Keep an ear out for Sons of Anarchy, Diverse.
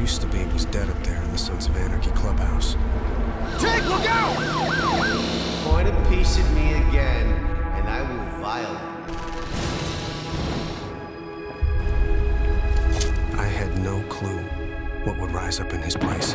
used to be was dead up there in the Sons of Anarchy clubhouse. Take, look out! Point a piece at me again, and I will violate. I had no clue what would rise up in his place.